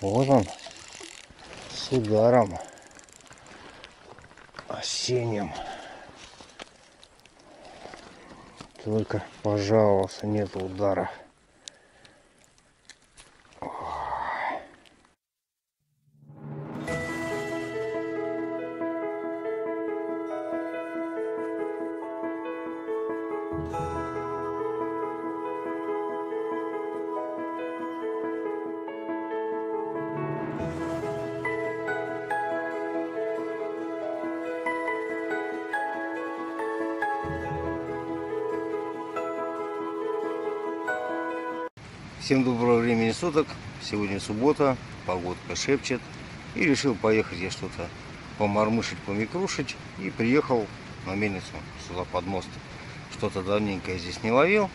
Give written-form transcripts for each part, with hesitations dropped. Вот он, с ударом осенним. Только, пожалуйста, нет удара. Всем доброго времени суток. Сегодня суббота, погодка шепчет. И решил поехать я что-то помормышить, помикрушить. И приехал на мельницу, сюда под мост. Что-то давненькое здесь не ловил.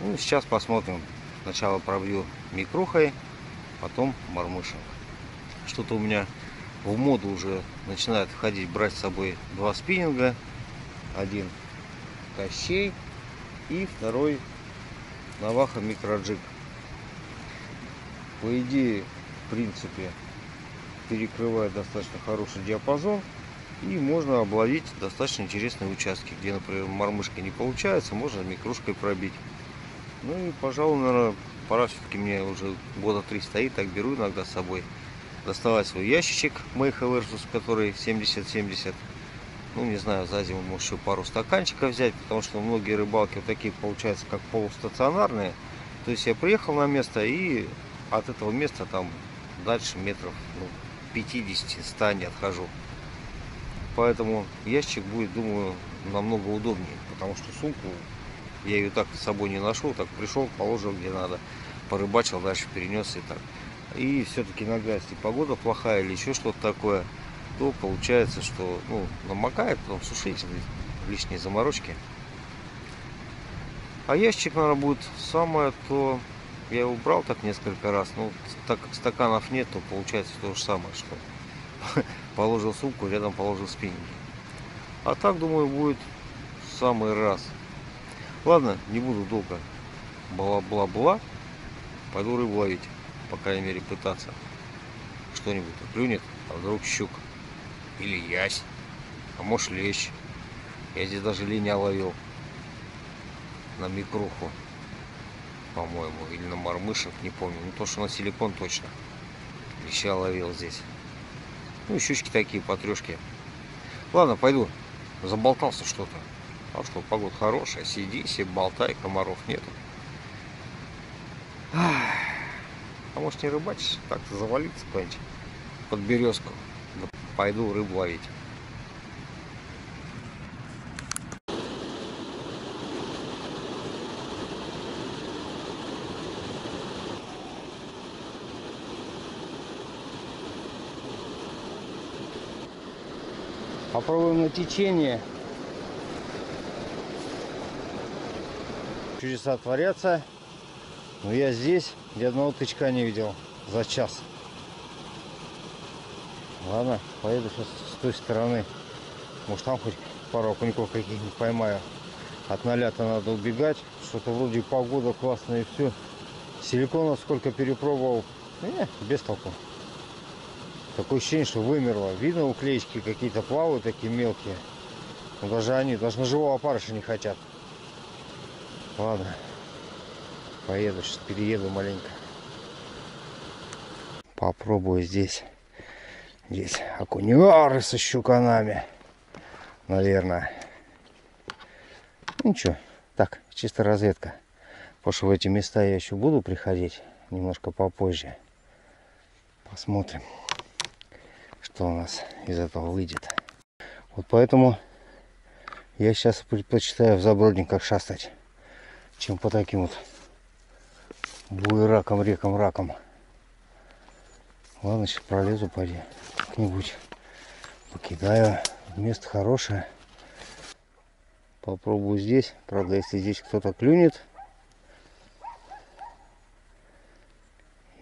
Ну, сейчас посмотрим. Сначала пробью микрухой, потом мормышем. Что-то у меня в моду уже начинает входить брать с собой два спиннинга. Один Кощей и второй Наваха микроджиг. По идее, в принципе, перекрывает достаточно хороший диапазон. И можно обловить достаточно интересные участки, где, например, мормышки не получается, можно микрушкой пробить. Ну и, пожалуй, наверное, пора все-таки, мне уже года три стоит, так беру иногда с собой. Доставать свой ящичек Мейхел Эрсус, который 70-70. Ну, не знаю, за зиму может еще пару стаканчиков взять, потому что многие рыбалки вот такие получаются, как полустационарные. То есть я приехал на место и... От этого места там дальше метров 50-100 не отхожу. Поэтому ящик будет, думаю, намного удобнее. Потому что сумку я ее так с собой не ношу. Так пришел, положил где надо, порыбачил, дальше перенес и так. И все-таки иногда, если погода плохая или еще что-то такое, то получается, что намокает, потом сушить, лишние заморочки. А ящик, наверное, будет самое то... Я его брал так несколько раз, но так как стаканов нет, то получается то же самое, что положил сумку, рядом положил спиннинги. А так, думаю, будет в самый раз. Ладно, не буду долго бла-бла-бла, пойду рыбу ловить, по крайней мере пытаться. Что-нибудь клюнет, а вдруг щук или ясь, а может лещ. Я здесь даже линя ловил на микруху, по-моему, или на мормышек, не помню. Ну, то, что на силикон точно. Леща ловил здесь. Ну, щучки такие, по трешке. Ладно, пойду. Заболтался что-то. А что, погода хорошая, сиди себе, болтай, комаров нету. А может, не рыбачишь? Так-то завалиться куда-нибудь под березку. Пойду рыбу ловить. Попробуем на течение. Чудеса творятся. Но я здесь ни одного тычка не видел за час. Ладно, поеду сейчас с той стороны. Может, там хоть пару окуньков каких-нибудь поймаю. От ноля-то надо убегать. Что-то вроде погода классная и все. Силикона сколько перепробовал. Без толку. Такое ощущение, что вымерло. Видно, уклеечки какие-то плавают, такие мелкие. Но даже они, даже на живого опарыша не хотят. Ладно. Поеду, сейчас перееду маленько. Попробую здесь. Здесь окуневары со щуканами. Наверное. Ничего. Так, чисто разведка. Потому что в эти места я еще буду приходить. Немножко попозже. Посмотрим, что у нас из этого выйдет. Вот поэтому я сейчас предпочитаю в забродниках шастать, чем по таким вот буеракам, рекам, ракам. Ладно, сейчас пролезу, пойди как-нибудь покидаю. Место хорошее. Попробую здесь. Правда, если здесь кто-то клюнет,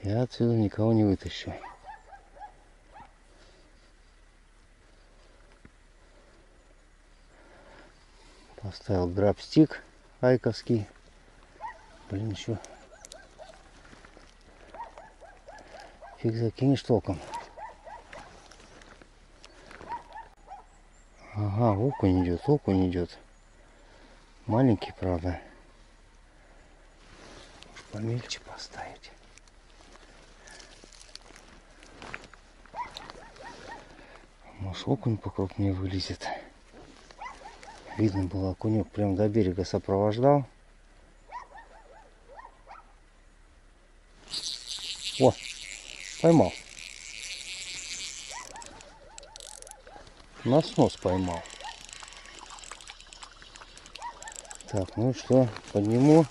я отсюда никого не вытащу. Поставил Grub Stick айковский. Блин, еще Фиг закинешь толком. Ага, окунь идет, окунь идет. Маленький, правда. Может, помельче поставить. Может, окунь покрупнее вылезет. Видно было, окунек прям до берега сопровождал. О, поймал. На снос поймал. Так, ну что, подниму.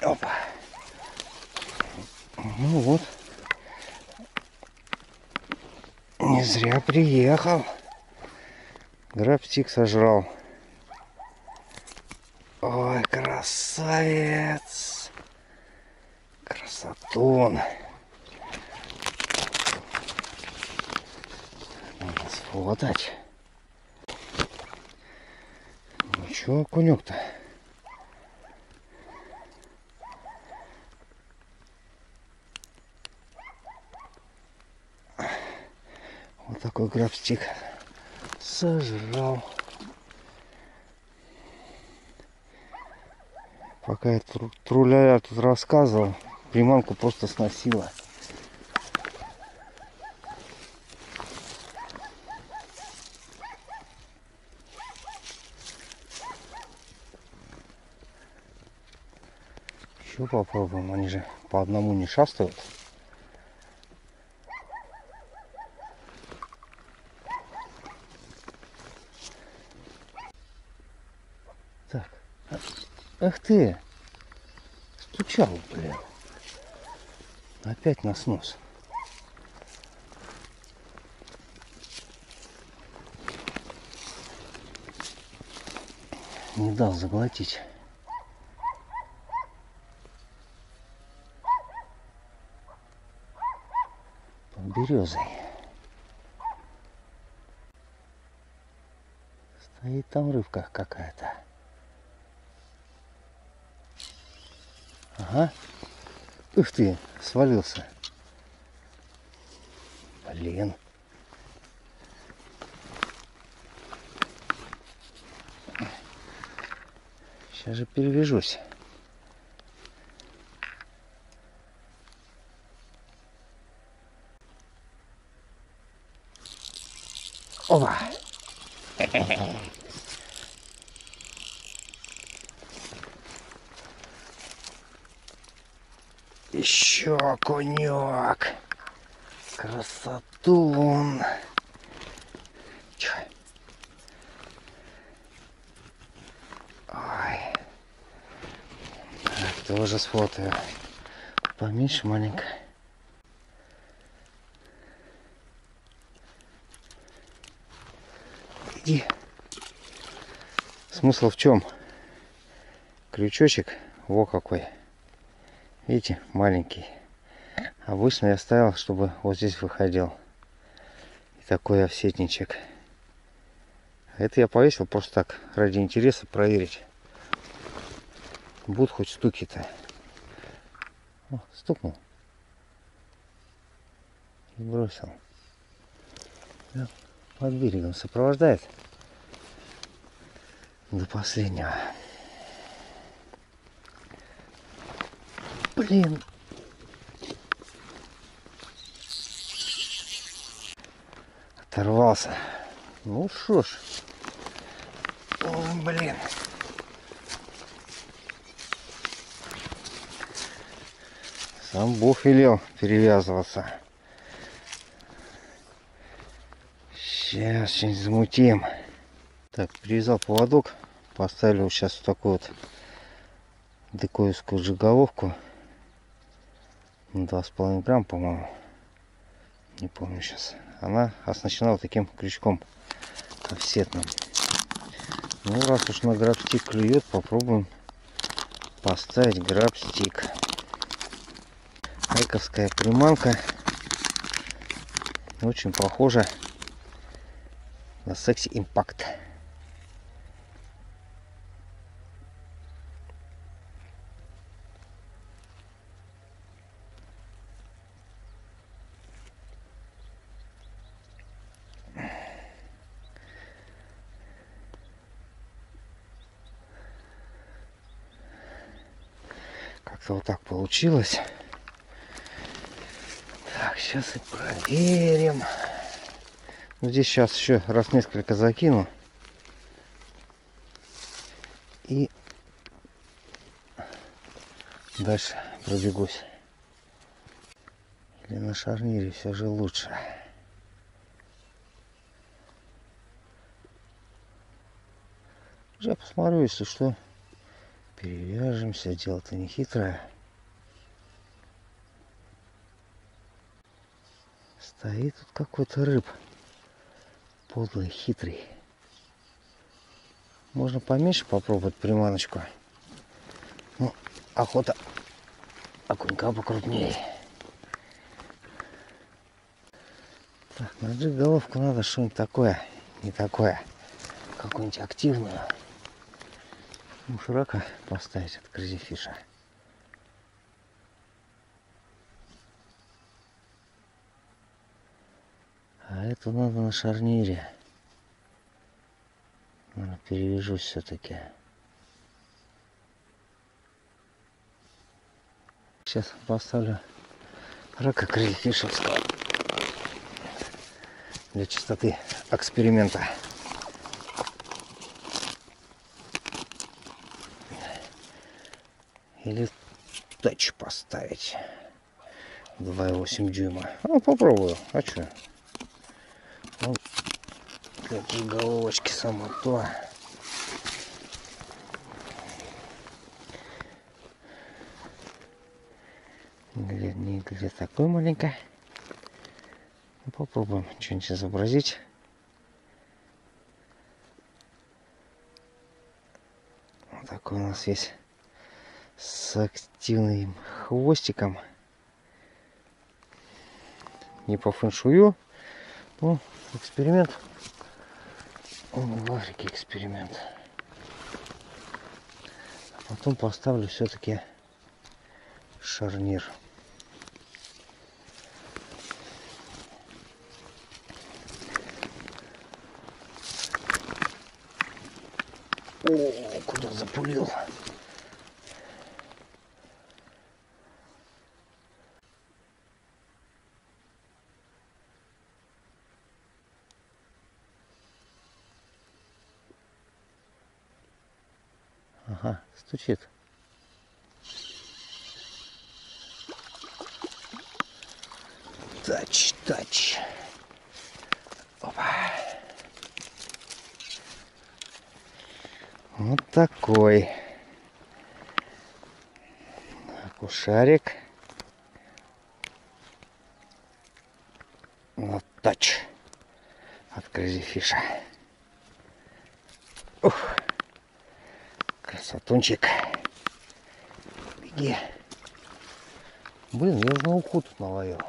Опа. Ну вот. Не зря приехал. Grub Stick сожрал. Ой, красавец. Красотун. Сфотать. Ну чё, окунёк-то? Вот такой Grub Stick сожрал. Пока я труляля тут рассказывал, приманку просто сносила. Еще попробуем, они же по одному не шастают. Так, ах ты, стучал, блин, опять на снос. Не дал заглотить. Березой стоит, там рыбка какая-то. Ага, ух ты, свалился, блин. Сейчас же перевяжусь. Опа! Еще окунек! Красотун! Тихо! Ой! Так, тоже сфотаю. Поменьше маленько. И смысл в чем? Крючочек, во какой, видите, маленький. Обычно я ставил, чтобы вот здесь выходил. И такой офсетничек. Это я повесил просто так, ради интереса проверить. Будут хоть стуки-то. Стукнул. И бросил. Под берегом сопровождает до последнего. Блин. Оторвался. Ну что ж. Ой, блин. Сам Бог велел перевязываться. Сейчас что-нибудь замутим. Так, привязал поводок. Поставлю сейчас вот такую вот декоевскую жиголовку. 2,5 грамм, по-моему. Не помню сейчас. Она оснащена вот таким крючком офсетным. Ну, раз уж на Grub Stick клюет, попробуем поставить Grub Stick. Айковская приманка. Очень похожа на секси импакт. как-то вот так получилось. Так, сейчас и проверим. Ну, здесь сейчас еще раз несколько закину. И дальше пробегусь. Или на шарнире все же лучше. Я посмотрю, если что, перевяжемся, дело-то не хитрое. Стоит тут какой-то рыб, подлый, хитрый. Можно поменьше попробовать приманочку. Ну, охота окунька покрупнее. Так, на джиг головку надо что-нибудь такое, не такое, какую-нибудь активную. Широко поставить от Crazy Fish. А это надо на шарнире. Наверное, перевяжусь все-таки. Сейчас поставлю рака Crazy Fish-овского для чистоты эксперимента. Или тач поставить 2,8 дюйма. Ну, попробую. А что? Ну, такие головочки само то. Где такой маленько. Попробуем что-нибудь изобразить. Вот такой у нас есть. С активным хвостиком, не по фэншую, но эксперимент, он в Африке эксперимент. А потом поставлю все-таки шарнир. О, куда запулил? Ага, стучит. Тач, тач. Опа. Вот такой. Акушарик. Вот тач. От Crazy Fish. Ух. Красотунчик. Беги. Блин, я на уху тут наловил.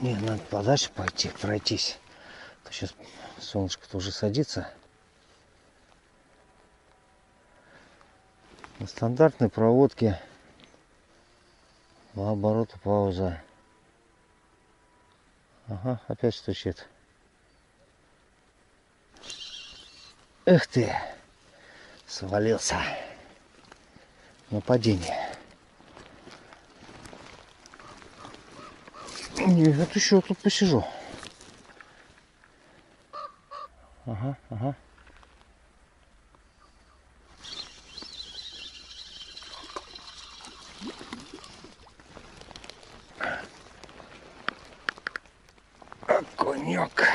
Не, надо подальше пойти, пройтись. Сейчас солнышко тоже садится. На стандартной проводке. По обороту пауза. Ага, опять стучит. Эх ты! Свалился. Нападение. Нет, еще тут посижу. Ага, ага. Конек.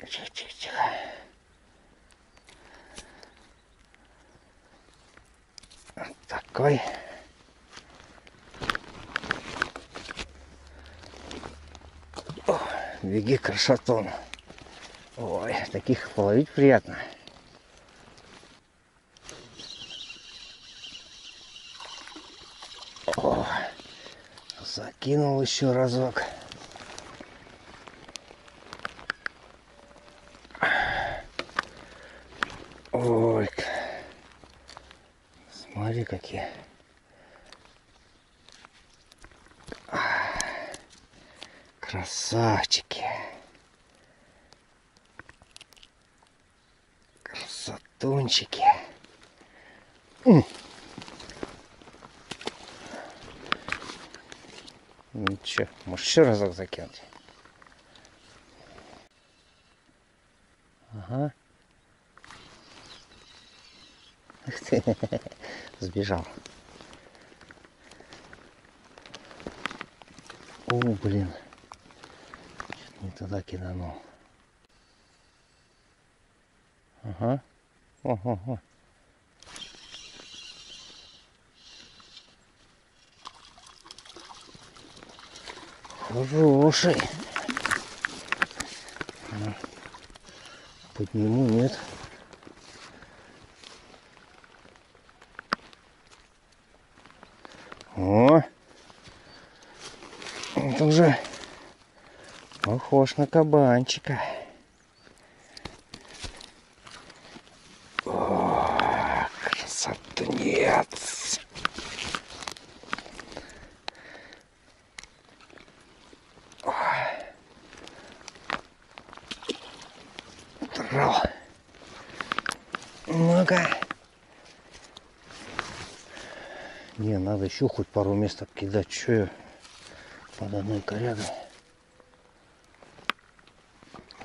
Тихо, тихо, тихо. Вот такой. О, беги, красотон. Ой, таких половить приятно. Закинул еще разок. Ой, смотри, какие. Красавчики. Красотунчики. Ничего, может еще разок закинуть. Ага. Ух ты, сбежал. О, блин. Не туда киданул. Ага. Ого-го. Хороший. Подниму, нет. О! Это уже похож на кабанчика. О, красотунец! Ну-ка. Не, надо еще хоть пару мест откидать. Че я под одной корягой?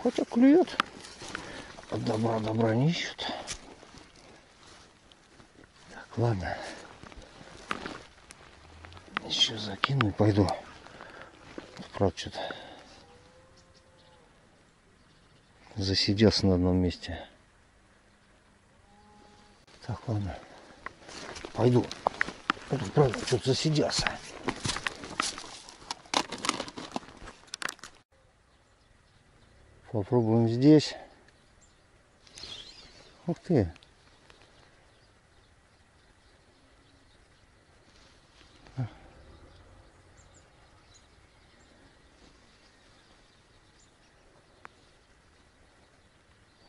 Хоть и клюет. От добра добра не ищут. Так, ладно. Еще закину и пойду. Правда, что-то засиделся на одном месте. Так, ладно. Пойду. Тут, правда, что-то засиделся. Попробуем здесь. Ух ты.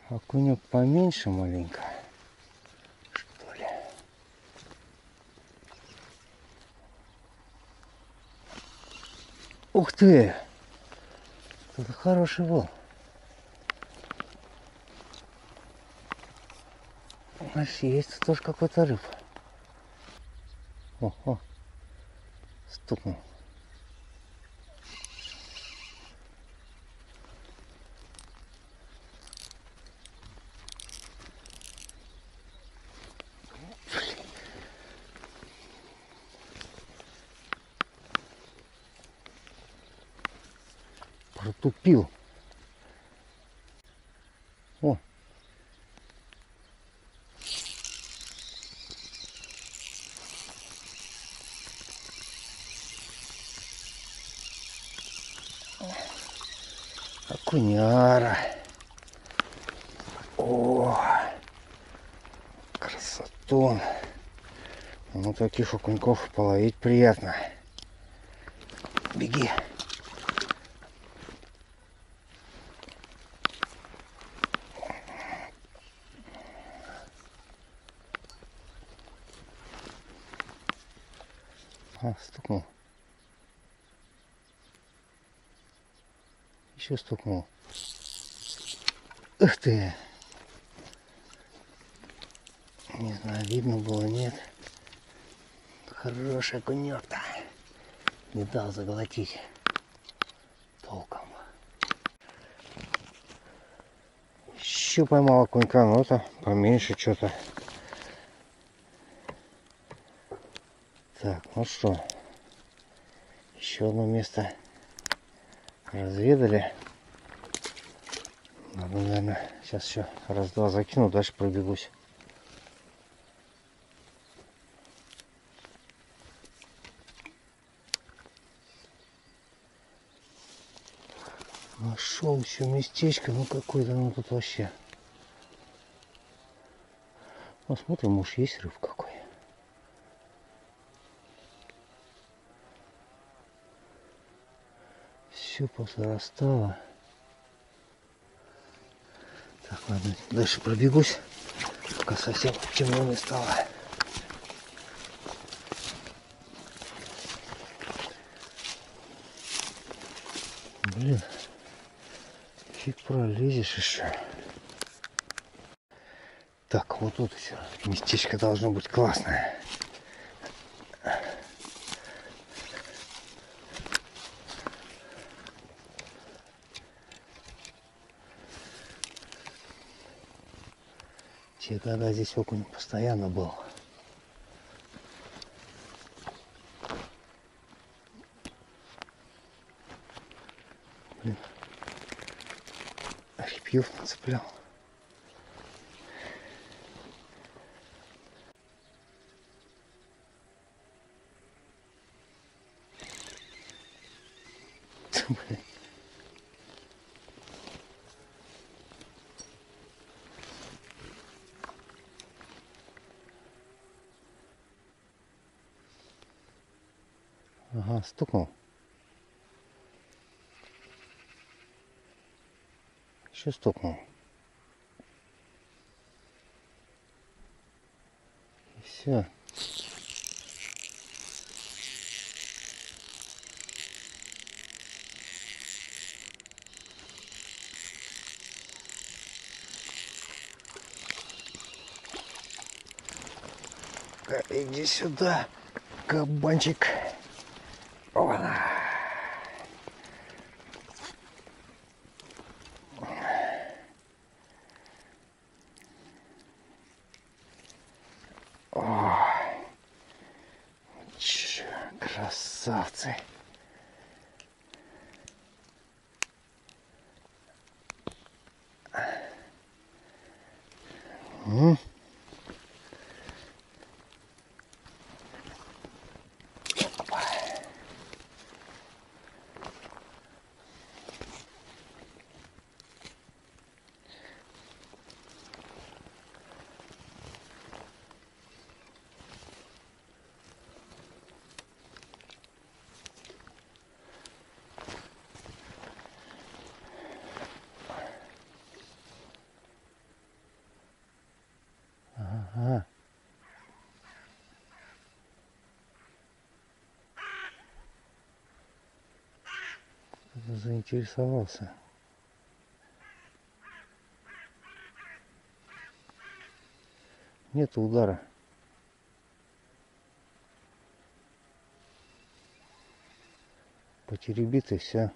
Окунек поменьше маленько. Ух ты! Это хороший был. У нас есть тоже какой-то рыб. О, о, стукнул. Тупил. О. Окуняра. О. Красотон. Ну таких окуньков половить приятно. Беги. А, стукнул. Еще стукнул. Ух ты! Не знаю, видно было, нет. Хороший окунек-то. Не дал заглотить. Толком. Еще поймал окунька, но это поменьше что-то. Так, ну что, еще одно место разведали. Надо, наверное, сейчас еще раз-два закину, дальше пробегусь. Нашел еще местечко, ну какое-то оно тут вообще. Посмотрим, может, есть рыб какой. Все позарастало. Так, ладно, дальше пробегусь, пока совсем темно не стало. Блин, фиг пролезешь еще. Так, вот тут все. Местечко должно быть классное. Те года здесь окунь постоянно был. Блин, репьев нацеплял. Блин. Ага, стукнул. Еще стукнул. И все. Иди сюда, кабанчик. Опа-на. О, че, красавцы. Заинтересовался. Нет удара. Потеребит и все.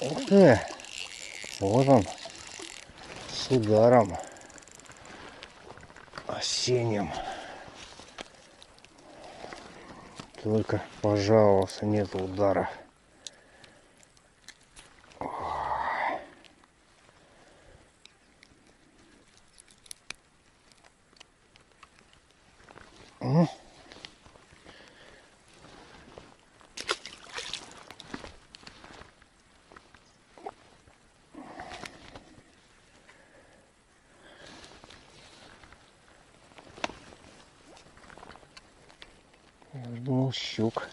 Ух ты! Вот он. С ударом. Осенним. Только, пожалуйста, нет удара. Думал, щук.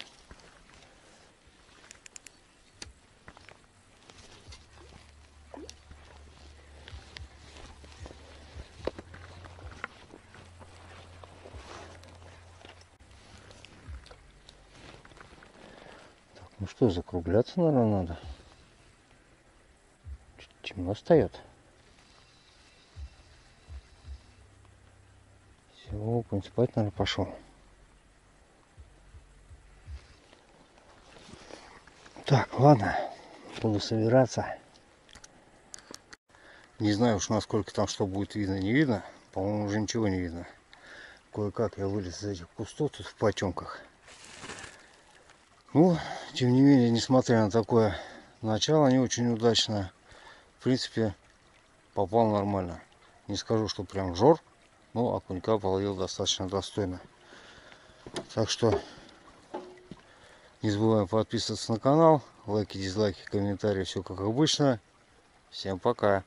Так, ну что, закругляться, наверное, надо. Чуть темно встает. Все, окунь спать, наверное, пошел. Так, ладно, буду собираться. Не знаю уж, насколько там что будет видно, не видно. По-моему, уже ничего не видно. Кое-как я вылез из этих кустов тут в потемках. Ну, тем не менее, несмотря на такое начало, не очень удачное. В принципе, попал нормально. Не скажу, что прям жор, но окунька половил достаточно достойно. Так что... Не забываем подписываться на канал, лайки, дизлайки, комментарии, все как обычно. Всем пока!